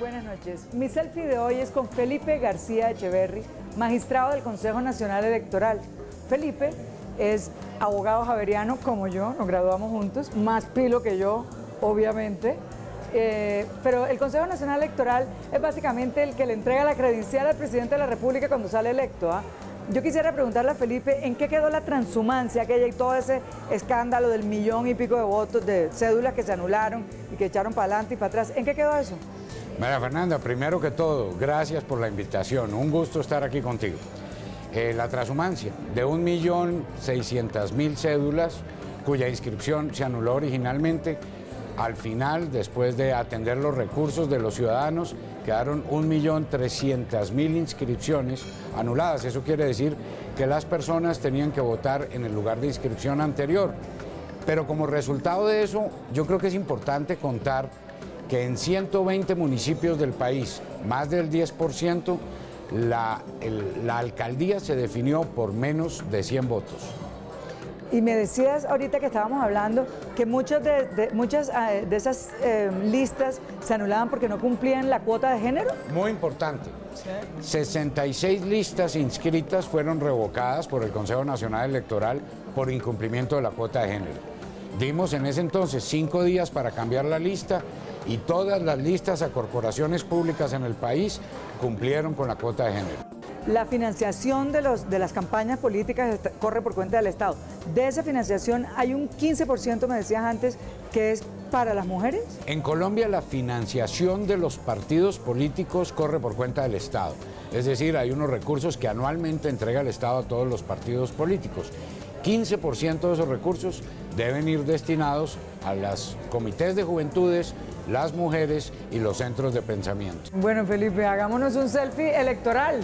Buenas noches. Mi selfie de hoy es con Felipe García Echeverri, magistrado del Consejo Nacional Electoral. Felipe es abogado javeriano como yo, nos graduamos juntos, más pilo que yo, obviamente. Pero el Consejo Nacional Electoral es básicamente el que le entrega la credencial al presidente de la República cuando sale electo, ¿ah? Yo quisiera preguntarle a Felipe, ¿en qué quedó la transhumancia aquella y todo ese escándalo del 1.000.000 y pico de votos, de cédulas que se anularon y que echaron para adelante y para atrás? ¿En qué quedó eso? María Fernanda, primero que todo, gracias por la invitación. Un gusto estar aquí contigo. La transhumancia de 1.600.000 cédulas cuya inscripción se anuló originalmente, al final, después de atender los recursos de los ciudadanos, quedaron 1.300.000 inscripciones anuladas. Eso quiere decir que las personas tenían que votar en el lugar de inscripción anterior. Pero como resultado de eso, yo creo que es importante contar que en 120 municipios del país, más del 10%, la alcaldía se definió por menos de 100 votos. Y me decías ahorita que estábamos hablando que muchas de esas listas se anulaban porque no cumplían la cuota de género. Muy importante. 66 listas inscritas fueron revocadas por el Consejo Nacional Electoral por incumplimiento de la cuota de género. Dimos en ese entonces 5 días para cambiar la lista y todas las listas a corporaciones públicas en el país cumplieron con la cuota de género. La financiación de las campañas políticas corre por cuenta del Estado. De esa financiación hay un 15%, me decías antes, que es para las mujeres. En Colombia la financiación de los partidos políticos corre por cuenta del Estado. Es decir, hay unos recursos que anualmente entrega el Estado a todos los partidos políticos. 15% de esos recursos deben ir destinados a los comités de juventudes, las mujeres y los centros de pensamiento. Bueno, Felipe, hagámonos un selfie electoral.